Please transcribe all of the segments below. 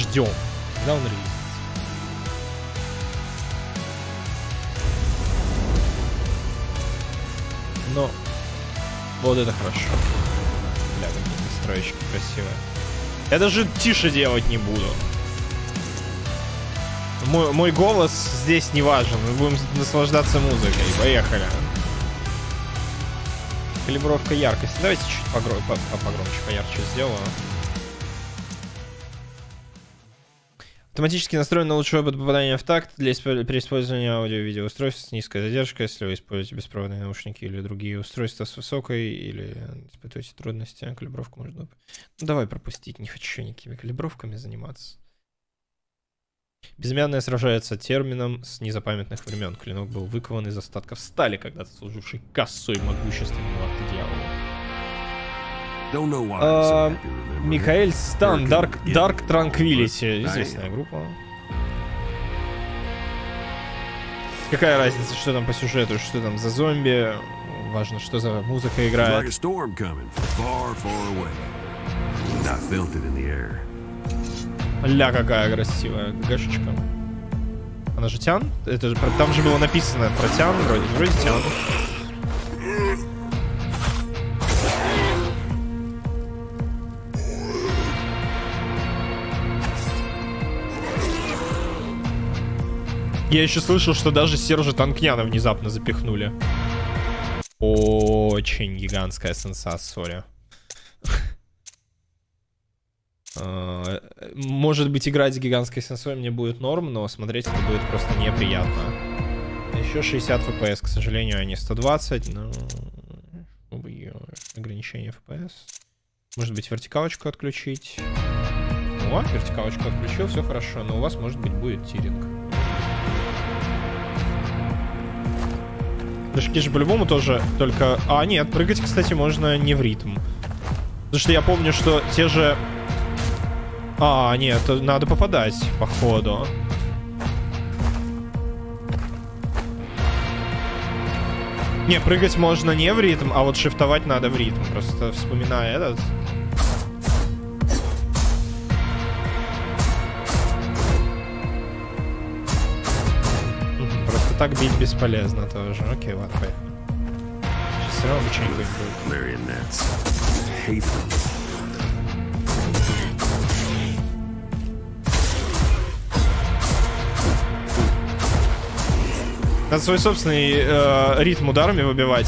ждем, когда он релизится. Но вот это хорошо. Бля, какие настроечки красивые. Я даже тише делать не буду. Мой голос здесь не важен. Мы будем наслаждаться музыкой. Поехали. Калибровка яркости. Давайте чуть погромче, поярче сделаю. Автоматически настроен на лучший опыт попадания в такт для при использовании аудио-видеоустройств с низкой задержкой, если вы используете беспроводные наушники или другие устройства с высокой или испытываете трудности. Калибровку можно... Ну, давай пропустить, не хочу никакими калибровками заниматься. Безымянная сражается термином с незапамятных времен. Клинок был выкован из остатков стали, когда-то служившей кассой могущественного дьявола. Михаэль Стан, Dark Tranquility. Известная группа. Какая разница, что там по сюжету, что там за зомби. Важно, что за музыка играет. Ля, какая красивая гашечка. Она же тян? Это же, там же было написано про тян, вроде тян. Я еще слышал, что даже Сержа Танкьяна внезапно запихнули. Очень гигантская сенсация. Может быть, играть с гигантской сенсой мне будет норм, но смотреть это будет просто неприятно. Еще 60 FPS, к сожалению, а не 120, но... Ограничение FPS. Может быть, вертикалочку отключить. О, вертикалочку отключил, все хорошо, но у вас, может быть, будет тиринг. Прыжки же по-любому тоже только... А, нет, прыгать, кстати, можно не в ритм. Потому что я помню, что те же... А, нет, надо попадать, походу. Не, прыгать можно не в ритм, а вот шифтовать надо в ритм. Просто вспоминая этот. Просто так бить бесполезно тоже. Окей, ладно, поехали. Сейчас все равно обучение будет. Надо свой собственный ритм ударами выбивать.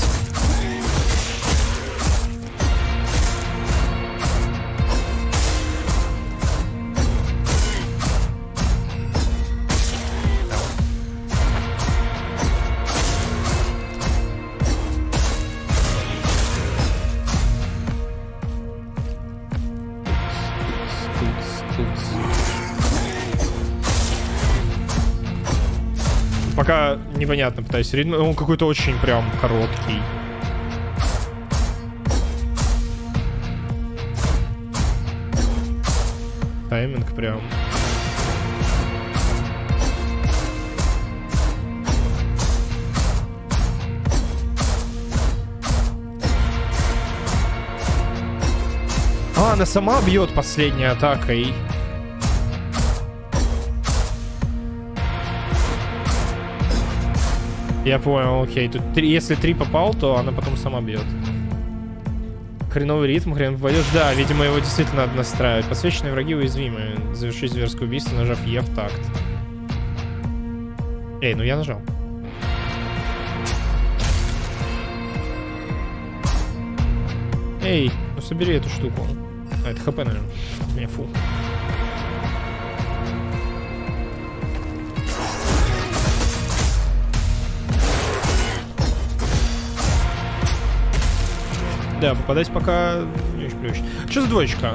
Пока непонятно, пытаюсь ритм. Он какой-то очень прям короткий. Тайминг прям. А, она сама бьет последней атакой. Я понял, окей. Тут если 3 попал, то она потом сама бьет. Хреновый ритм, хрен попадешь. Да, видимо, его действительно надо настраивать. Посвеченные враги уязвимы. Завершить зверское убийство, нажав Е в такт. Эй, ну я нажал. Эй, ну собери эту штуку. А, это ХП, наверное. Не, фу. Да, попадать пока не очень плюс. Что за двоечка?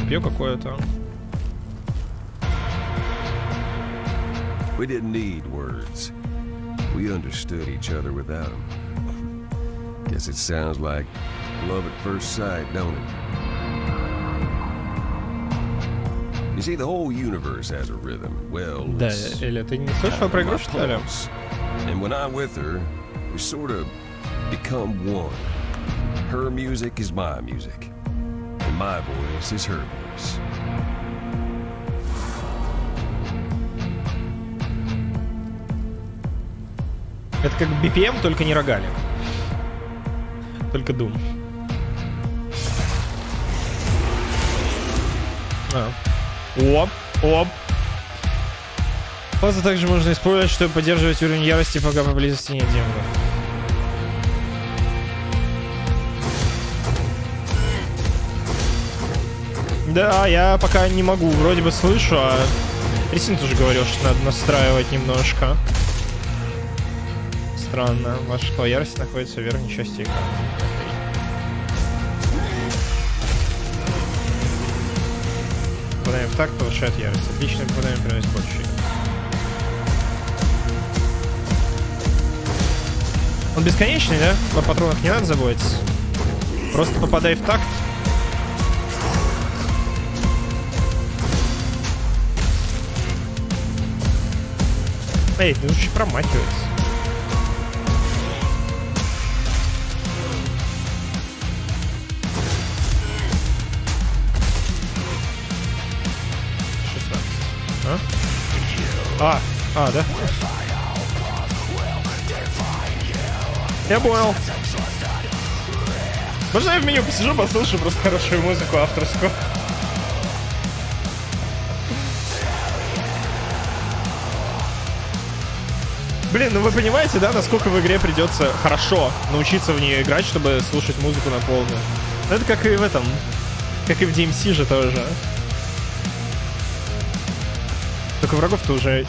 Копье какое-то. We didn't need words. We understood each other without them. Guess it sounds like love at first sight, don't it? You see, the whole universe has a rhythm. Well, да, Эля, ты не слышал про игру, что ли? And when I'm with her, we sort of become one. Her music is my music, and my voice is her voice. Это как BPM, только не рогалик. Только Doom. Оп, оп. Фазу также можно использовать, чтобы поддерживать уровень ярости, пока поблизости нет демонов. Да, я пока не могу, вроде бы слышу, а Ресин тоже говорил, что надо настраивать немножко. Странно, ваша шкала ярости находится в верхней части экрана. Попадание в такт повышает ярость. Отличное попадание приносит больше. Он бесконечный, да? О патронах не надо заботиться. Просто попадай в такт. Эй, ты лучше промахивается. Да. Я понял. Можно я в меню посижу, послушаю просто хорошую музыку авторскую? Блин, ну вы понимаете, да, насколько в игре придется хорошо научиться в нее играть, чтобы слушать музыку на полную. Но это как и в этом, как и в DMC же тоже. Только врагов-то уже...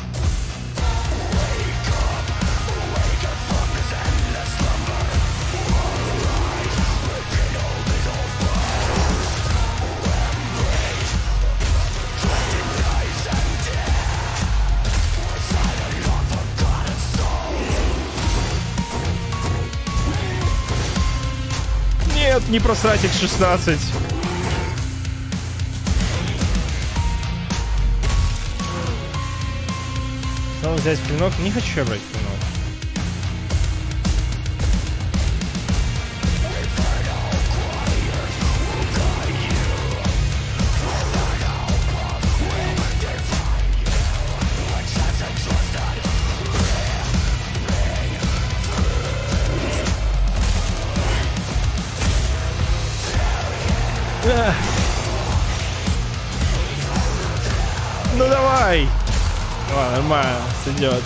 Не просрать их 16. Снова взять пинок. Не хочу я брать пинок. Ну давай! О, нормально, идет.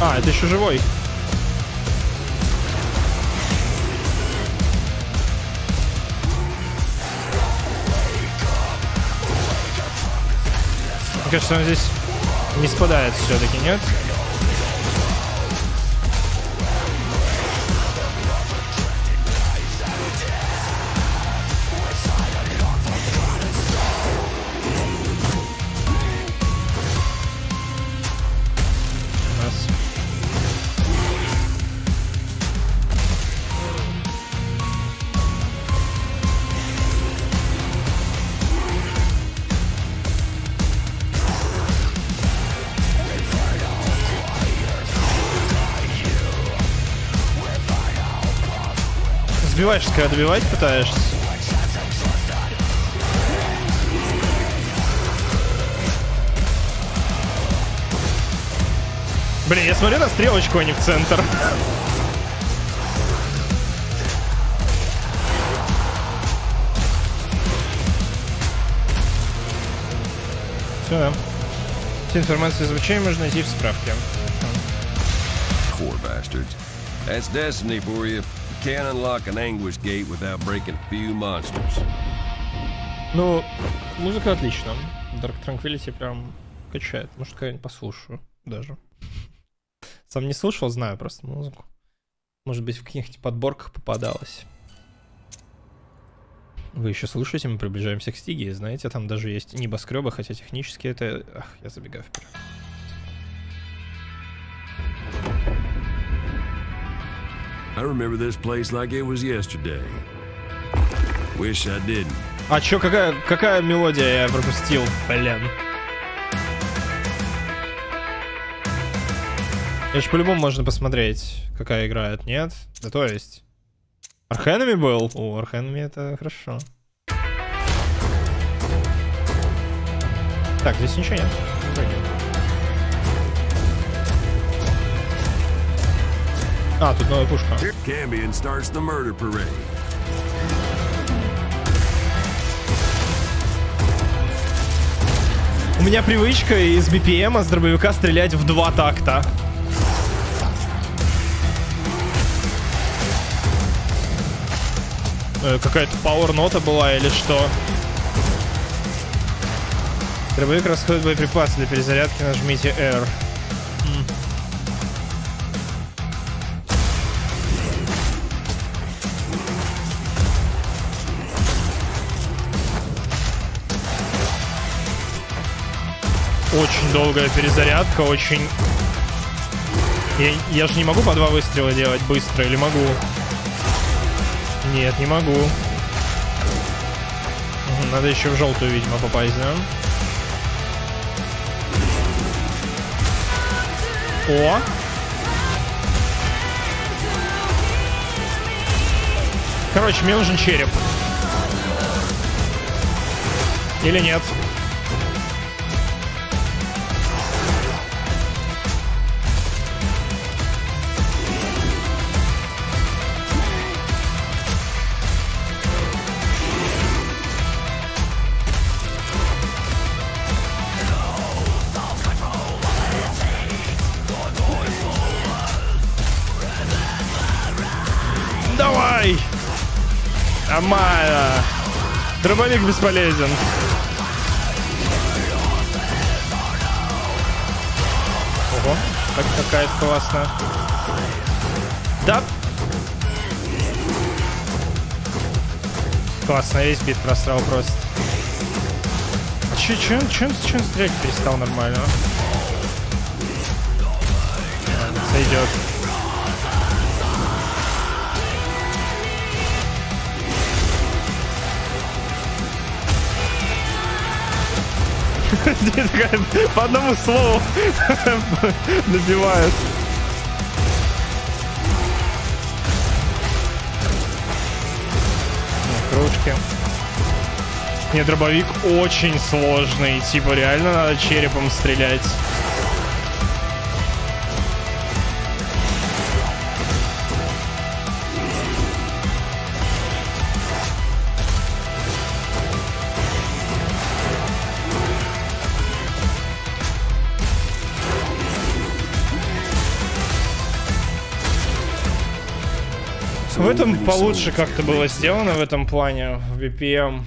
А, это еще живой. Мне кажется, он здесь не спадает все-таки, нет? Сбиваешься, когда добивать пытаешься. Блин, я смотрю на стрелочку, а не в центр. Все, да. Всю информацию из обучения можно найти в справке. Ну, музыка отлична. Dark Tranquility прям качает. Может, когда-нибудь послушаю даже. Сам не слушал, знаю просто музыку. Может быть, в каких-нибудь подборках попадалось. Вы еще слушаете, мы приближаемся к Стиге. Знаете, там даже есть небоскребы, хотя технически это... Ах, я забегаю вперед. А чё, какая мелодия я пропустил, блин? Я ж по-любому можно посмотреть, какая играет, нет? Да то есть... Архенами был? О, Архенами это хорошо. Так, здесь ничего нет. А, тут новая пушка. У меня привычка из BPM с дробовика стрелять в 2 такта. Какая-то пауэр-нота была или что? Дробовик расходует боеприпасы. Для перезарядки нажмите R. Очень долгая перезарядка, очень... Я же не могу по 2 выстрела делать быстро, или могу? Нет, не могу. Надо еще в желтую, видимо, попасть, да? О! Короче, мне нужен череп. Или нет? Амая. Дробовик бесполезен. Ого, так какая-то классная. Да. Классно, весь бит просрал просто. А чем стрелять перестал нормально? Ладно, сойдет. По одному слову добивают. Кружки. Нет, дробовик очень сложный. Типа реально надо черепом стрелять. В этом получше как-то было сделано, в этом плане, в BPM.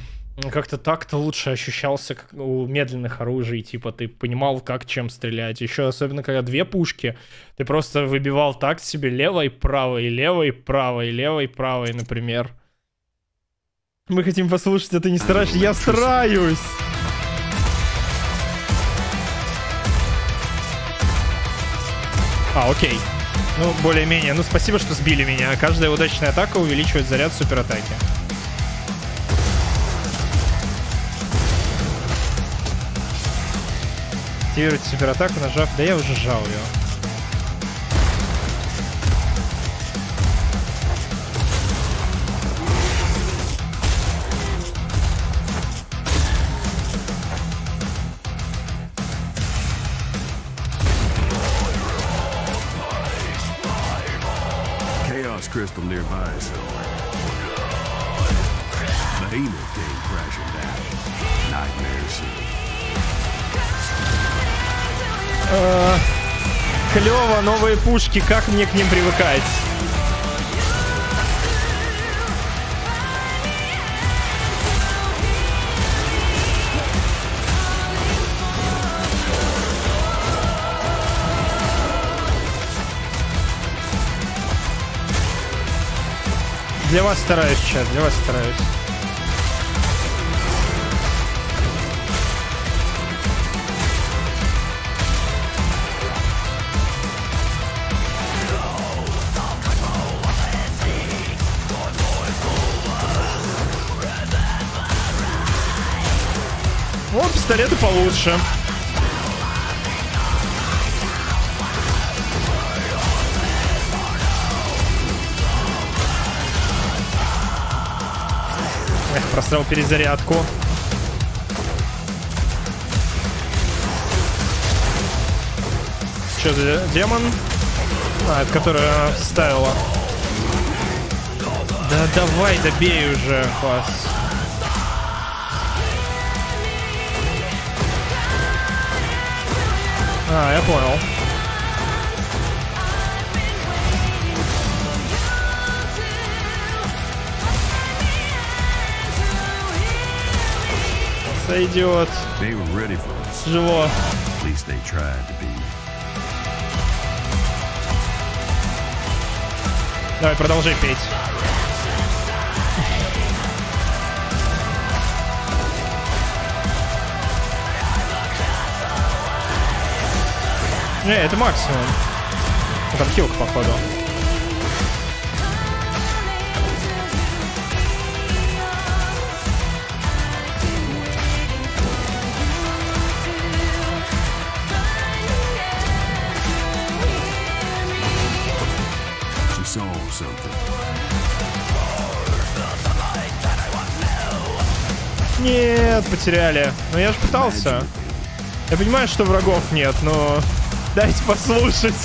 Как-то так-то лучше ощущался как у медленных оружий, типа ты понимал, как чем стрелять. Еще особенно, когда 2 пушки, ты просто выбивал такт себе левой, правой, левой, правой, левой, правой, например. Мы хотим послушать, а ты не стараешься? Я стараюсь! А, окей. Ну, более-менее. Ну, спасибо, что сбили меня. Каждая удачная атака увеличивает заряд суператаки. Активируйте суператаку, нажав... Да я уже жал ее. Crystal nearby, so behemoth came crashing down. Nightmare City. Клево, новые пушки, как мне к ним привыкать? Для вас стараюсь, чат, для вас стараюсь. Вот пистолеты получше. Просрал перезарядку. Что за демон? А, это которую она вставила. Да давай, добей уже, класс. А, я понял. Сойдет. Живо. Давай, продолжи петь. Не, это максимум. Там хилка, походу. Нет, потеряли. Но я же пытался. Я понимаю, что врагов нет, но... Дайте послушать.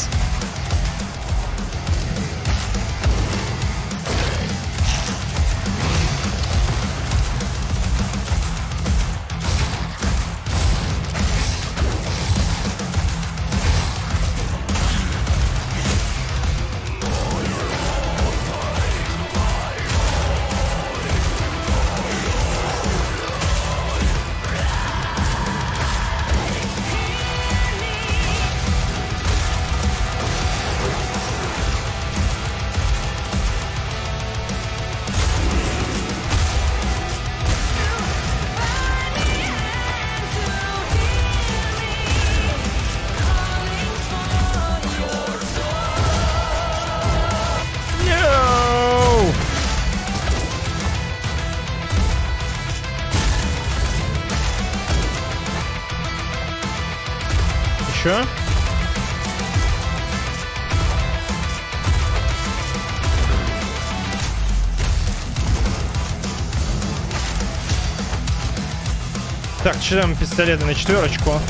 Так, читаем пистолеты на четверочку.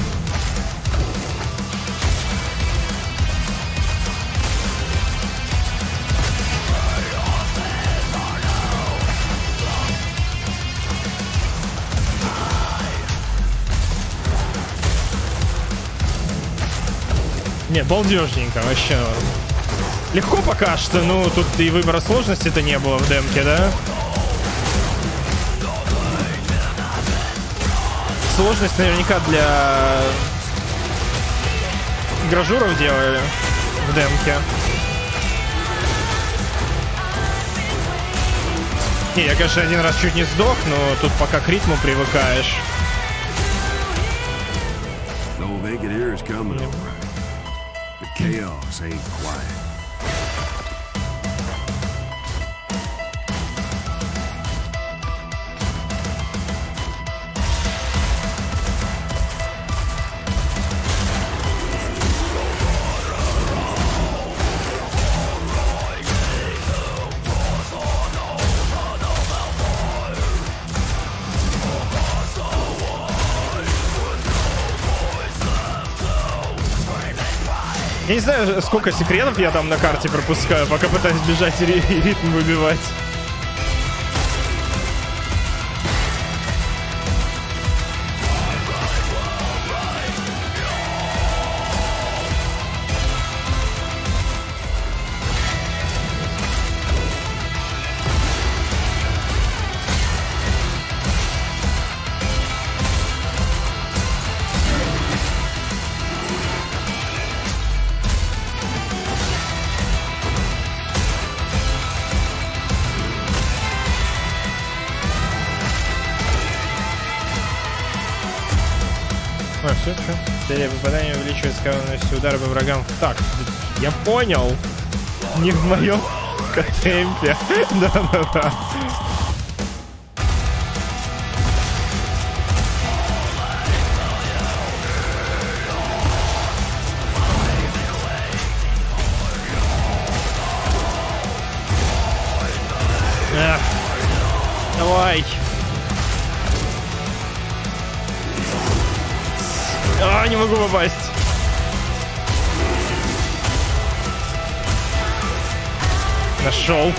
Не, балдежненько, вообще. Легко пока что, ну тут и выбора сложности-то не было в демке, да? Сложность наверняка для гражуров делали в демке. Не, я, конечно, один раз чуть не сдох, но тут пока к ритму привыкаешь. Я не знаю, сколько секретов я там на карте пропускаю, пока пытаюсь бежать и ритм выбивать. Серия попадания увеличивает скоростность удара по врагам в такт. Я понял. Не в моем темпе. Да-да-да. Давай. Не могу попасть. Нашел.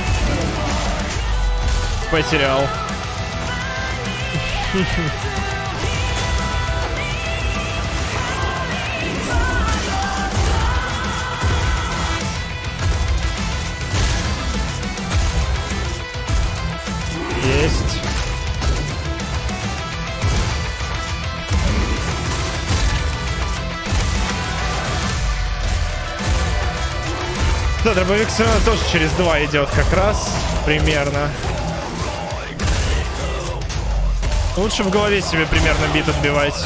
Потерял. Есть. Да, дробовик тоже через два идет как раз, примерно. Лучше в голове себе примерно бит отбивать.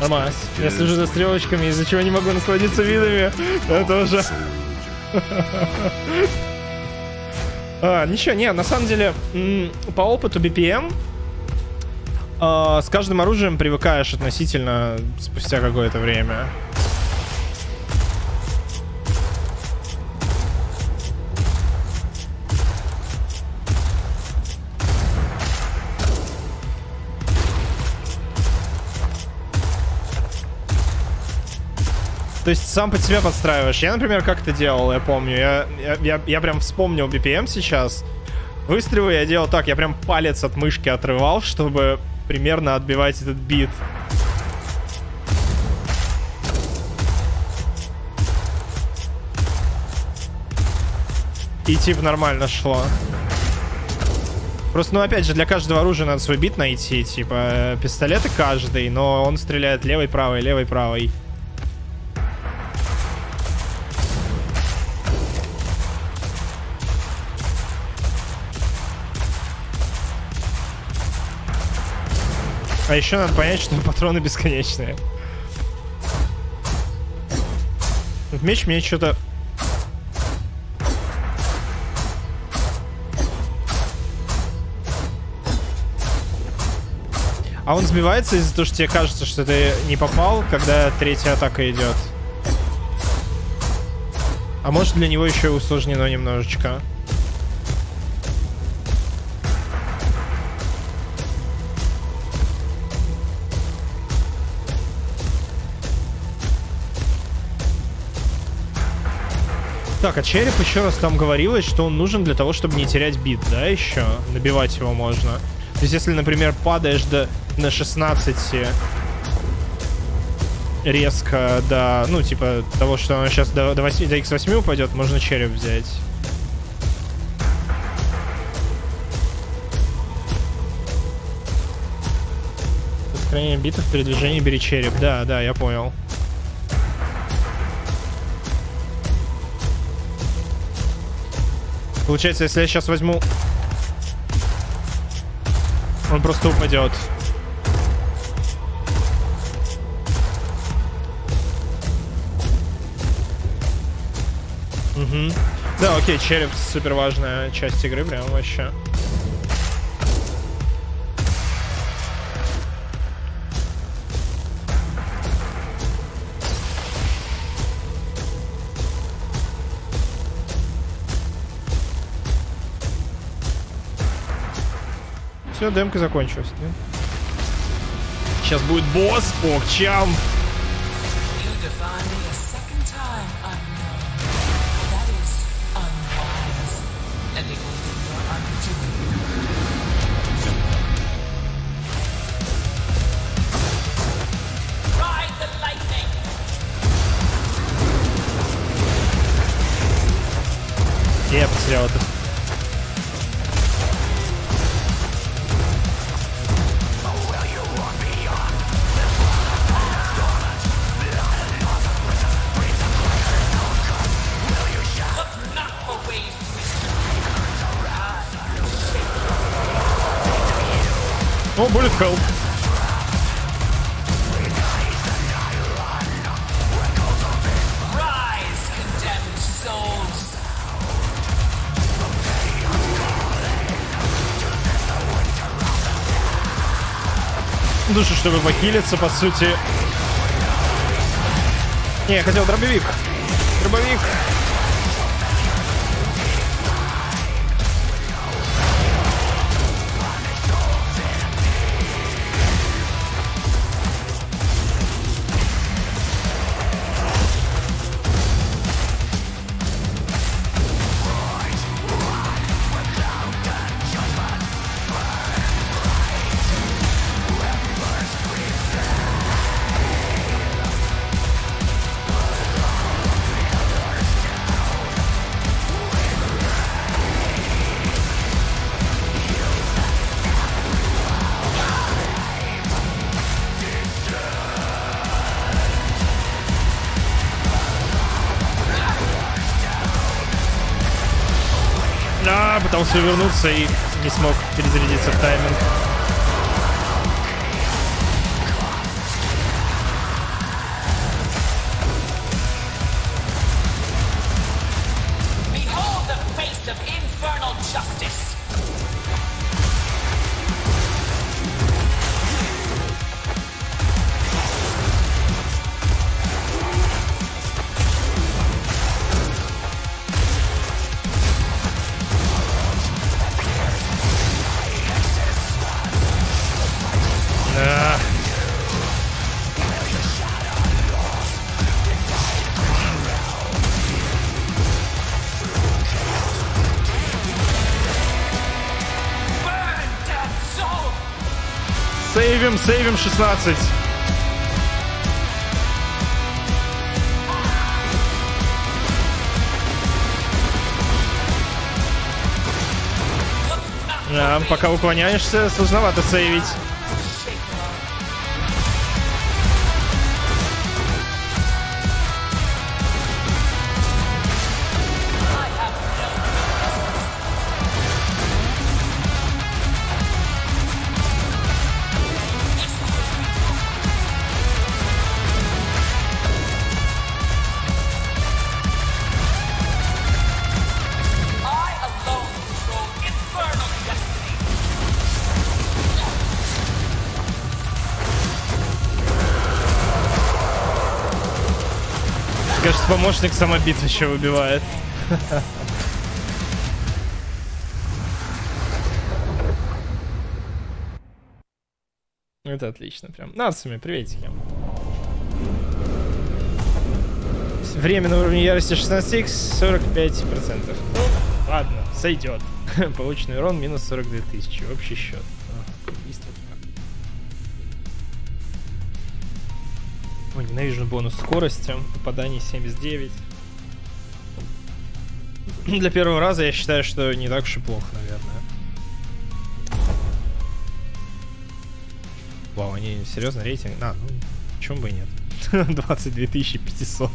Нормально. Я слежу за стрелочками, из-за чего не могу насладиться видами. Это уже... Ничего, не, на самом деле, по опыту BPM с каждым оружием привыкаешь относительно спустя какое-то время. То есть сам под себя подстраиваешь. Я, например, как это делал, я помню. Я прям вспомнил BPM сейчас. Выстрелы я делал так, я прям палец от мышки отрывал, чтобы примерно отбивать этот бит. И типа нормально шло. Просто, ну опять же, для каждого оружия надо свой бит найти. Типа пистолеты каждый, но он стреляет левой, правой, левой, правой. А еще надо понять, что патроны бесконечные. Вот меч мне что-то... А он сбивается из-за того, что тебе кажется, что ты не попал, когда третья атака идет. А может, для него еще и усложнено немножечко. Так, а череп, еще раз там говорилось, что он нужен для того, чтобы не терять бит, да, еще? Набивать его можно. То есть, если, например, падаешь на 16 резко до, ну, типа, того, что он сейчас до x8 упадет, можно череп взять. Сохранение битов, передвижение, бери череп. Да, да, я понял. Получается, если я сейчас возьму, он просто упадет. Угу. Да, окей, череп супер важная часть игры, прям вообще. Все, демка закончилась. Да? Сейчас будет босс по чам. Я потерял это. О, bullet hell. Душу, чтобы похилиться, по сути. Не, я хотел дробовик. пытался увернуться и не смог перезарядиться в тайминг. Сейвим 16. Да, пока уклоняешься, сложновато сейвить. Кажется, помощник самобит еще выбивает. Это отлично прям. Нарцами, приветики. Время на уровне ярости 16х, 45%. Ну, ладно, сойдет. Полученный урон минус 42 тысячи. Общий счет. Ой, ненавижу бонус скорости, попадание 79. Для первого раза я считаю, что не так уж и плохо, наверное. Вау, они серьезно рейтинг? А, ну, почему бы и нет. 22 500.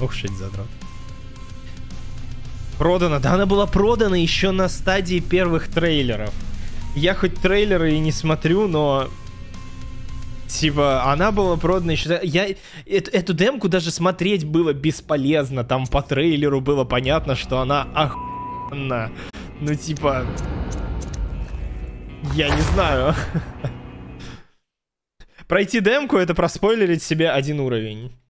Ох, шить задрот. Продана. Да, она была продана еще на стадии первых трейлеров. Я хоть трейлеры и не смотрю, но... Типа, она была продана еще... Эту демку даже смотреть было бесполезно. Там по трейлеру было понятно, что она охуенна. Ну, типа... Я не знаю. Пройти демку — это проспойлерить себе один уровень.